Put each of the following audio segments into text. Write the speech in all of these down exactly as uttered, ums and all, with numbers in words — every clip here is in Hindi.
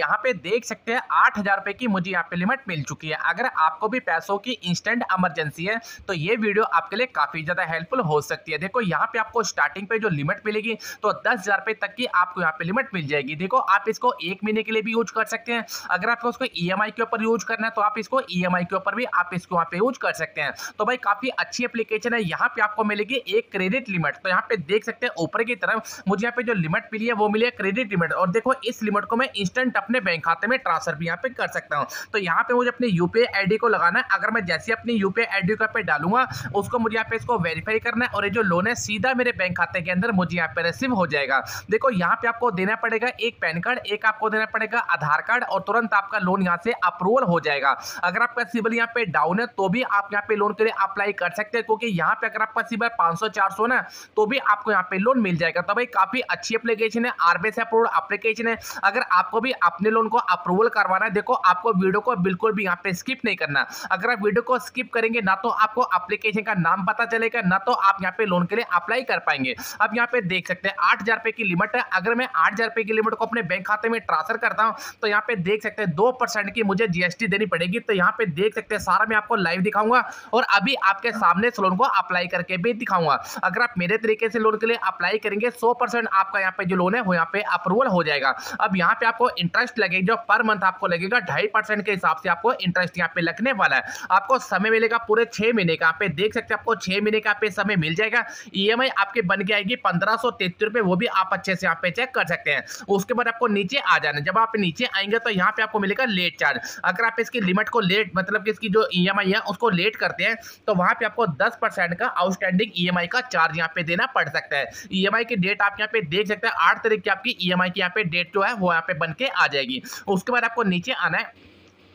यहाँ पे देख सकते हैं आठ हजार रुपए की मुझे यहाँ पे लिमिट मिल चुकी है। अगर आपको भी पैसों की इंस्टेंट इमरजेंसी है तो ये वीडियो आपके लिए काफी ज्यादा हेल्पफुल हो सकती है। देखो यहाँ पे आपको स्टार्टिंग पे जो लिमिट मिलेगी तो दस हजार रुपए तक की आपको यहाँ पे लिमिट मिल जाएगी। देखो आप इसको एक महीने के लिए भी यूज कर सकते हैं, अगर आपको उसको ई एम आई के ऊपर यूज करना है तो आप इसको ई एम आई के ऊपर भी आप इसको यहाँ पे यूज कर सकते हैं। तो भाई काफी अच्छी एप्लीकेशन है। यहाँ पे आपको मिलेगी एक क्रेडिट लिमिट, तो यहाँ पे देख सकते हैं ऊपर की तरफ मुझे यहाँ पे जो लिमिट मिली है वो मिली है क्रेडिट लिमिट, और देखो इस लिमिट को मैं इंस्टेंट अपने बैंक खाते में ट्रांसफर भी यहाँ पे कर सकता हूँ। तो यहाँ पे मुझे अपने यूपीआई आईडी को लगाना है। अगर मैं जैसे अपनी यूपीआई आईडी को यहाँ पे डालूंगा उसको मुझे यहाँ पे इसको वेरीफाई करना है और ये जो लोन है सीधा मेरे बैंक खाते के अंदर मुझे यहाँ पे रिसीव हो जाएगा। देखो यहाँ पे आपको देना पड़ेगा एक पैन कार्ड, एक आपको देना पड़ेगा आधार कार्ड, और तुरंत आपका लोन यहाँ से अप्रूवल हो जाएगा। अगर आपका सिबिल यहाँ पे डाउन है तो भी आप यहाँ पे लोन के लिए अप्लाई कर सकते हैं, क्योंकि यहाँ पे अगर आपका सिबिल पांच सौ चार सौ ना तो भी आपको यहाँ पे लोन मिल जाएगा। तो भाई काफी अच्छी एप्लीकेशन है, आरबीआई से अप्रूव्ड एप्लीकेशन है। अगर आपको भी अपने लोन को अप्रूवल करवाना है, देखो आपको वीडियो को बिल्कुल भी यहाँ पे स्किप नहीं करना। अगर आप वीडियो को स्किप करेंगे ना तो आपको एप्लीकेशन का नाम पता चलेगा, ना तो आप यहाँ पे लोन के लिए अप्लाई कर पाएंगे। अब यहाँ पे देख सकते हैं आठ हजार रुपए की लिमिट है। अगर मैं आठ हजार रुपए की लिमिट को अपने बैंक खाते में ट्रांसफर करता हूँ तो यहाँ पे देख सकते हैं दो परसेंट की मुझे जीएसटी देनी पड़ेगी। तो यहाँ पे देख सकते हैं सारा मैं आपको लाइव दिखाऊंगा और अभी आपके सामने इस लोन को अप्लाई करके भी दिखाऊंगा। अगर आप मेरे तरीके से लोन के लिए अप्लाई करेंगे सौ परसेंट आपका यहाँ पे जो लोन है वो यहाँ पे अप्रूवल हो जाएगा। अब यहाँ पे आपको इंटरेस्ट लगेगा जो पर मंथ आपको लगेगा ढाई परसेंट के हिसाब से आपको इंटरेस्ट यहाँ पे लगने वाला है। आपको समय मिलेगा पूरे छह महीने का, पे देख सकते हैं आपको छह महीने का पे समय मिल जाएगा। ईएमआई आपके बन के आएगी पंद्रह सौ तेतीस रुपए, वो भी आप अच्छे से यहाँ पे चेक कर सकते हैं। उसके बाद आपको नीचे आ जाना, जब आप नीचे आएंगे तो यहाँ पे आपको मिलेगा लेट चार्ज। अगर आप इसकी लिमिट को लेट मतलब कि इसकी जो ईएमआई है उसको लेट करते हैं तो वहां पे आपको दस परसेंट का आउटस्टैंडिंग ईएमआई का चार्ज यहाँ पे देना पड़ सकता है। ईएमआई की डेट आप यहाँ पे देख सकते हैं आठ तारीख की आपकी ईएमआई की यहाँ पे डेट जो है वो यहाँ पे बन के आ जाएगी। उसके बाद आपको नीचे आना है,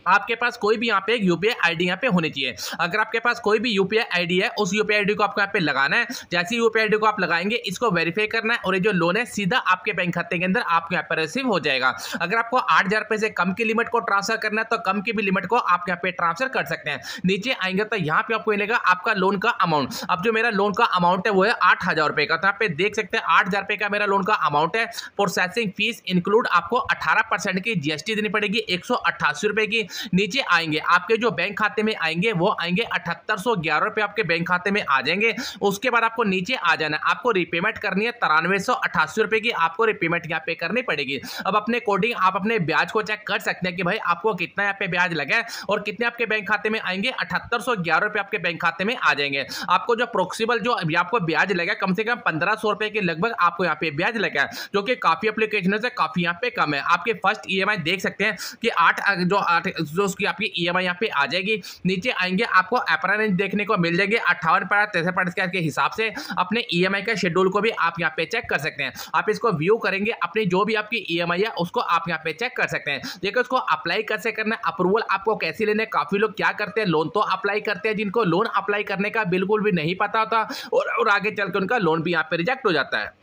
आपके पास कोई भी यहाँ पे एक यूपीआई आईडी यहाँ पे होनी चाहिए। अगर आपके पास कोई भी यूपीआई आईडी है उस यूपीआई आईडी को आपको यहाँ पे लगाना है। जैसे यूपीआई आईडी को आप लगाएंगे इसको वेरीफाई करना है और ये जो लोन है सीधा आपके बैंक खाते के अंदर आपको यहाँ पे रिसीव हो जाएगा। अगर आपको आठ हजार रुपए से कम की लिमिट को ट्रांसफर करना है तो कम की भी लिमिट को आप यहाँ पे ट्रांसफर कर सकते हैं। नीचे आएंगे तो यहाँ पे आपको मिलेगा आपका लोन का अमाउंट। अब जो मेरा लोन का अमाउंट है वो है आठ हजार रुपए का। तो यहाँ पे देख सकते हैं आठ हजार रुपए का मेरा लोन का अमाउंट है। प्रोसेसिंग फीस इंक्लूड आपको अठारह परसेंट की जीएसटी देनी पड़ेगी एक सौ अट्ठासी रुपए की। नीचे आएंगे आपके जो बैंक खाते में आएंगे वो आएंगे अठहत्तर सौ ग्यारह रुपए आपके बैंक खाते में आ जाएंगे। उसके बाद आपको नीचे आ जाना, आपको रिपेमेंट करनी है तिरानवे सौ अठासी रुपए की, आपको रिपेमेंट यहाँ पे करनी पड़ेगी। अब अपने अकॉर्डिंग आप अपने ब्याज को चेक कर सकते हैं कि भाई आपको कितना यहाँ पे ब्याज लगा है और कितने आपके बैंक खाते में आएंगे। अठहत्तर सौ ग्यारह रुपए आपके बैंक खाते में आ जाएंगे। आपको जो प्रोक्सीबल जो आपको ब्याज लगा कम से कम पंद्रह सौ रुपए के लगभग आपको यहाँ पे ब्याज लगा है, जो कि काफी एप्लीकेशनों से काफी यहाँ पे कम है। आपके फर्स्ट ई एम आई देख सकते हैं कि आठ जो आठ जो उसकी आपकी ईएमआई यहाँ पे आ जाएगी। नीचे आएंगे आपको अपरेंट देखने को मिल जाएंगे अट्ठावन पैरासेंट के हिसाब से। अपने ईएमआई का शेड्यूल को भी आप यहाँ पे चेक कर सकते हैं। आप इसको व्यू करेंगे, अपनी जो भी आपकी ईएमआई है उसको आप यहाँ पे चेक कर सकते हैं। देखिए उसको अप्लाई कैसे करना है, अप्रूवल आपको कैसे लेना है। काफी लोग क्या करते हैं, लोन तो अप्लाई करते हैं जिनको लोन अप्लाई करने का बिल्कुल भी नहीं पता होता और, और आगे चल के उनका लोन भी यहाँ पे रिजेक्ट हो जाता है।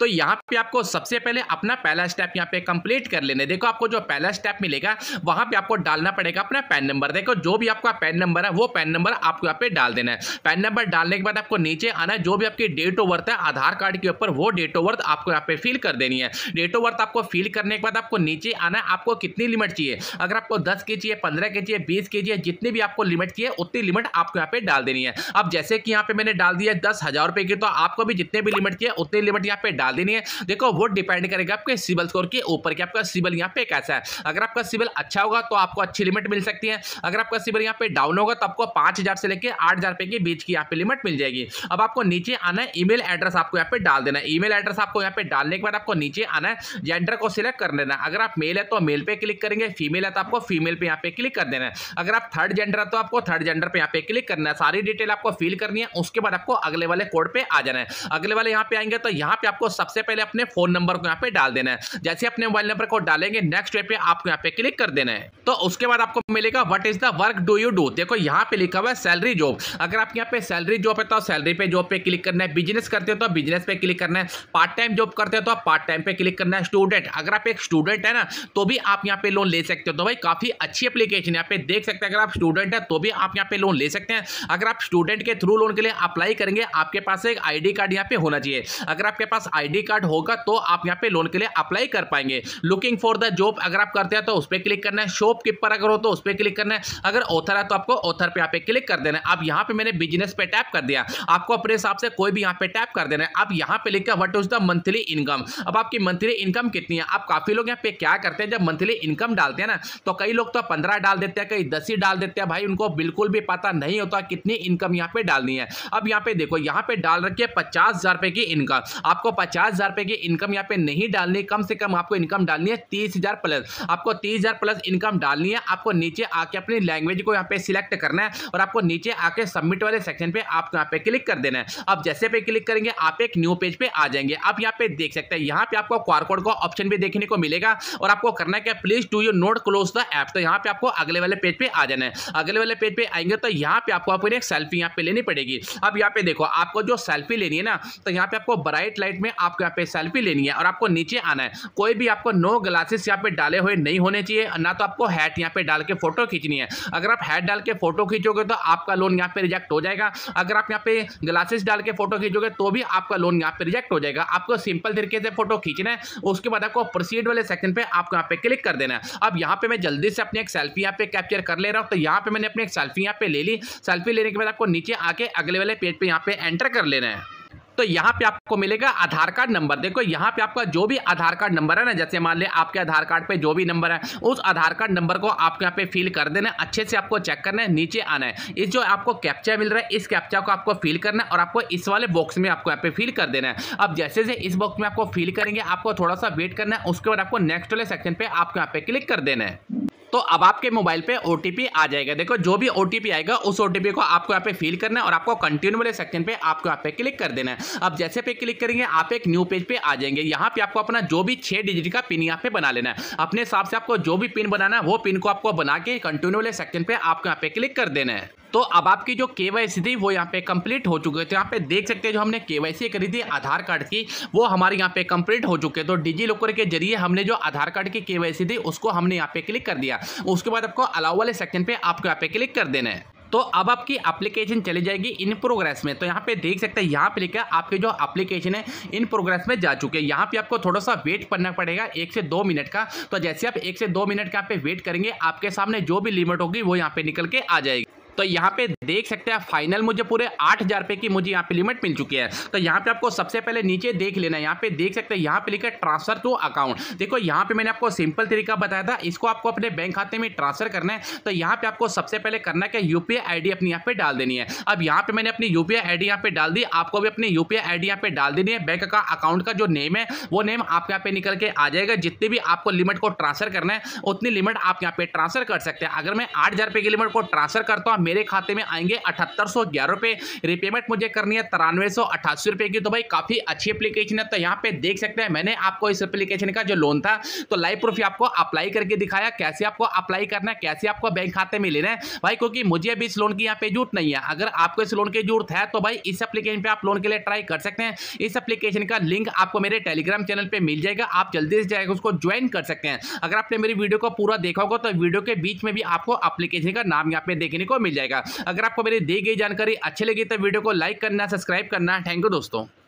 तो यहाँ पे आपको सबसे पहले अपना पहला स्टेप यहाँ पे कंप्लीट कर लेने। देखो आपको जो पहला स्टेप मिलेगा वहाँ पे आपको डालना पड़ेगा अपना पैन नंबर। देखो जो भी आपका पैन नंबर है वो पैन नंबर आपको यहाँ पे डाल देना है। पैन नंबर डालने के बाद आपको नीचे आना है, जो भी आपकी डेट ऑफ बर्थ है आधार कार्ड के ऊपर वो डेट ऑफ बर्थ आपको यहाँ पे फिल कर देनी है। डेट ऑफ बर्थ आपको फिल करने के बाद आपको नीचे आना है, आपको कितनी लिमिट चाहिए। अगर आपको दस की चाहिए, पंद्रह की चाहिए, बीस की चाहिए, जितनी भी आपको लिमिट चाहिए उतनी लिमिट आपको यहाँ पे डाल देनी है। अब जैसे कि यहाँ पे मैंने डाल दिया है दस हजार रुपये की, तो आपको भी जितने भी लिमिट चाहिए उतनी लिमिट यहाँ पे डाल देनी है। देखो वो डिपेंड करेगा आपके सिबिल स्कोर के ऊपर कि आपका सिबिल यहाँ पे कैसा है। अगर आपका सिबिल अच्छा होगा तो आपको अच्छी लिमिट मिल सकती है। अगर आपका सिबिल यहाँ पे डाउन होगा तो आपको पांच हजार से लेकर आठ हजार रुपए के बीच की यहाँ पे लिमिट मिल जाएगी। अब आपको नीचे आना है, ईमेल एड्रेस आपको यहाँ पे डाल देना है। ईमेल एड्रेस आपको यहाँ पे डालने के बाद आपको नीचे आना है, जेंडर को सिलेक्ट कर लेना। अगर आप मेल है तो मेल पे क्लिक करेंगे, फीमेल है तो आपको फीमेल पे यहाँ पे क्लिक कर देना है। अगर आप थर्ड जेंडर है तो आपको थर्ड जेंडर पे यहाँ पे क्लिक करना है। सारी डिटेल आपको फिल करनी है। उसके बाद आपको अगले वाले कोड पे आ जाना है। अगले वाले यहाँ पे आएंगे तो यहाँ पे आपको सबसे पहले अपने फोन नंबर को यहाँ पे डाल देना है। जैसे अपने मोबाइल नंबर को डालेंगे नेक्स्ट पे आपको यहाँ पे क्लिक कर देना है। तो उसके बाद आपको मिलेगा what is the work do you do. देखो यहाँ पे लिखा हुआ है सैलरी जॉब। अगर आपके यहाँ पे सैलरी जॉब है तो सैलरी पे जॉब पे क्लिक करना है। बिजनेस करते हो तो बिजनेस पे क्लिक करना है। पार्ट टाइम जॉब करते हो तो पार्ट टाइम पे क्लिक करना है। स्टूडेंट, अगर आप एक स्टूडेंट है ना तो भी आप यहाँ पे लोन ले सकते हो। तो भाई काफी अच्छी एप्लीकेशन यहाँ पे देख सकते हैं। अगर आप स्टूडेंट है तो भी आप यहाँ पे लोन ले सकते हैं। अगर आप स्टूडेंट के थ्रू लोन के लिए अप्लाई करेंगे आपके पास एक आईडी कार्ड यहाँ पे होना चाहिए। अगर आपके पास आईडी कार्ड होगा तो आप यहाँ पे लोन के लिए अप्लाई कर पाएंगे। लुकिंग फॉर द जॉब अगर आप करते हैं तो उस पर क्लिक करना है, शॉपकीपर अगर हो तो उस पर क्लिक करना है, अगर ऑथर है तो आपको ऑथर पे यहाँ पे क्लिक कर देना है। अब यहाँ पे मैंने बिजनेस पे टैप कर दिया, आपको अपने हिसाब से कोई भी यहाँ पे टैप कर देना है। अब यहाँ पे लिखा what is the monthly income, अब आपकी मंथली इनकम कितनी है। आप काफी लोग यहाँ पे क्या करते हैं जब मंथली इनकम डालते हैं ना तो कई लोग तो पंद्रह डाल देते हैं, कई दस ही डाल देते हैं, भाई उनको बिल्कुल भी पता नहीं होता कितनी इनकम यहाँ पे डालनी है। अब यहाँ पे देखो यहाँ पे डाल रखी है पचास हजार रुपए की इनकम, आपको पचास हजार रुपए की इनकम यहाँ पे नहीं डालनी, कम से कम आपको इनकम डालनी है तीस हजार प्लस, आपको तीस हजार प्लस इनकम डालनी है। आपको नीचे आके अपनी लैंग्वेज को यहाँ पे सिलेक्ट करना है और आपको नीचे आके सबमिट वाले सेक्शन पे आपको यहाँ पे क्लिक कर देना है। अब जैसे पे क्लिक करेंगे आप एक न्यू पेज पे आ जाएंगे। आप यहाँ पे देख सकते हैं यहाँ पे आपको क्यूआर कोड का ऑप्शन भी देखने को मिलेगा और आपको करना क्या, please do you not close the app, तो यहाँ पे आपको अगले वाले पेज पे आ जाना है। अगले वाले पेज पे आएंगे तो यहाँ पे आपको अपनी एक सेल्फी यहाँ पे लेनी पड़ेगी। अब यहाँ पे देखो आपको जो सेल्फी लेनी है ना तो यहाँ पे आपको ब्राइट लाइट में आपको यहाँ पे सेल्फी लेनी है और आपको नीचे आना है। कोई भी आपको नो ग्लासेस यहाँ पे डाले हुए नहीं होने चाहिए, ना तो आपको हैट यहाँ पे डाल के फोटो खींचनी है। अगर आप हैट डाल के फोटो खींचोगे तो आपका लोन यहाँ पे रिजेक्ट हो जाएगा, अगर आप यहाँ पे ग्लासेस डाल के फोटो खींचोगे तो भी आपका लोन यहाँ पे रिजेक्ट हो जाएगा। आपको सिंपल तरीके से फोटो खींचना है, उसके बाद आपको प्रोसीड वाले सेक्शन पे आपको यहाँ पे क्लिक कर देना है। अब यहाँ पे मैं जल्दी से अपनी एक सेल्फी यहाँ पे कैप्चर कर ले रहा हूँ, तो यहाँ पे मैंने अपनी एक सेल्फी यहाँ पे ले ली। सेल्फी लेने के बाद आपको नीचे आके अगले वाले पेज पे यहाँ पे एंटर कर लेना है। तो यहाँ पे आपको मिलेगा आधार कार्ड नंबर, देखो यहाँ पे आपका जो भी आधार कार्ड नंबर है ना, जैसे मान ले आपके आधार कार्ड पे जो भी नंबर है उस आधार कार्ड नंबर को आपको यहाँ पे फिल कर देना है, अच्छे से आपको चेक करना है। नीचे आना है, इस जो आपको कैप्चा मिल रहा है इस कैप्चा को आपको फिल करना है और आपको इस वाले बॉक्स में आपको यहाँ पे फिल कर देना है। अब जैसे जैसे इस बॉक्स में आपको फिल करेंगे आपको थोड़ा सा वेट करना है, उसके बाद आपको नेक्स्ट वाले सेक्शन पे आपको यहाँ पे क्लिक कर देना है। तो अब आपके मोबाइल पे ओटीपी आ जाएगा, देखो जो भी ओटीपी आएगा उस ओटीपी को आपको यहाँ पे फिल करना है और आपको कंटिन्यू वाले सेक्शन पे आपको यहाँ पे क्लिक कर देना है। अब जैसे पे क्लिक करेंगे आप एक न्यू पेज पे आ जाएंगे। यहाँ पे आपको अपना जो भी छह डिजिट का पिन यहाँ पे बना लेना है, अपने हिसाब से आपको जो भी पिन बनाना है वो पिन को आपको बना के कंटिन्यू वाले सेक्शन पे आपको यहाँ पे क्लिक कर देना है। तो अब आपकी जो केवाईसी थी वो यहाँ पे कंप्लीट हो चुके थे, यहाँ पे देख सकते हैं जो हमने केवाईसी करी थी आधार कार्ड की वो हमारे यहाँ पे कंप्लीट हो चुके। तो डिजी लॉकर के जरिए हमने जो आधार कार्ड की केवाईसी थी उसको हमने यहाँ पे क्लिक कर दिया, उसके बाद आपको अलाउ वाले सेक्शन पे आपको यहाँ पे क्लिक कर देना है। तो अब आपकी एप्लीकेशन चली जाएगी इन प्रोग्रेस में, तो यहाँ पे देख सकते हैं यहाँ पे लिखा आपके जो एप्लीकेशन है इन प्रोग्रेस में जा चुके हैं। यहाँ पे आपको थोड़ा सा वेट करना पड़ेगा एक से दो मिनट का, तो जैसे आप एक से दो मिनट का यहाँ पे वेट करेंगे आपके सामने जो भी लिमिट होगी वो यहाँ पे निकल के आ जाएगी। तो यहाँ पे देख सकते हैं फाइनल मुझे पूरे आठ हज़ार रुपये की मुझे यहाँ पे लिमिट मिल चुकी है। तो यहाँ पे आपको सबसे पहले नीचे देख लेना है, यहाँ पे देख सकते हैं यहाँ पे लिखा ट्रांसफर टू अकाउंट। देखो यहाँ पे मैंने आपको सिंपल तरीका बताया था, इसको आपको अपने बैंक खाते में ट्रांसफर करना है। तो यहाँ पे आपको सबसे पहले करना है कि यूपीआई आई डी अपनी यहाँ पे डाल देनी है। अब यहाँ पे मैंने अपनी यूपीआई आई डी यहाँ पे डाल दी, आपको भी अपनी यूपीआई आई डी यहाँ पे डाल देनी है। बैंक का अकाउंट का जो नेम है वो नेम आपके यहाँ पे निकल के आ जाएगा। जितनी भी आपको लिमिट को ट्रांसफर करना है उतनी लिमिट आप यहाँ पे ट्रांसफर कर सकते हैं। अगर मैं आठ हज़ार रुपये की लिमिट को ट्रांसफर करता हूँ मेरे खाते में आएंगे अठहत्तर सौ ग्यारह रुपये, रिपेमेंट मुझे करनी है तिरानवे सौ अट्ठासी रुपये की। तो भाई काफ़ी अच्छी एप्लीकेशन है। तो यहाँ पे देख सकते हैं मैंने आपको इस एप्लीकेशन का जो लोन था तो लाइव प्रूफ आपको अप्लाई करके दिखाया, कैसे आपको अप्लाई करना है, कैसे आपको बैंक खाते में लेना है भाई, क्योंकि मुझे अभी इस लोन की यहाँ पे जरूरत नहीं है। अगर आपको इस लोन की जरूरत है तो भाई इस एप्लीकेशन पर आप लोन के लिए ट्राई कर सकते हैं। इस एप्लीकेशन का लिंक आपको मेरे टेलीग्राम चैनल पर मिल जाएगा, आप जल्दी से जाएगा उसको ज्वाइन कर सकते हैं। अगर आपने मेरी वीडियो को पूरा देखा होगा तो वीडियो के बीच में भी आपको एप्लीकेशन का नाम यहाँ पे देखने को मिल जाएगा। अगर आपको मेरी दी गई जानकारी अच्छी लगी तो वीडियो को लाइक करना, सब्सक्राइब करना। थैंक यू दोस्तों।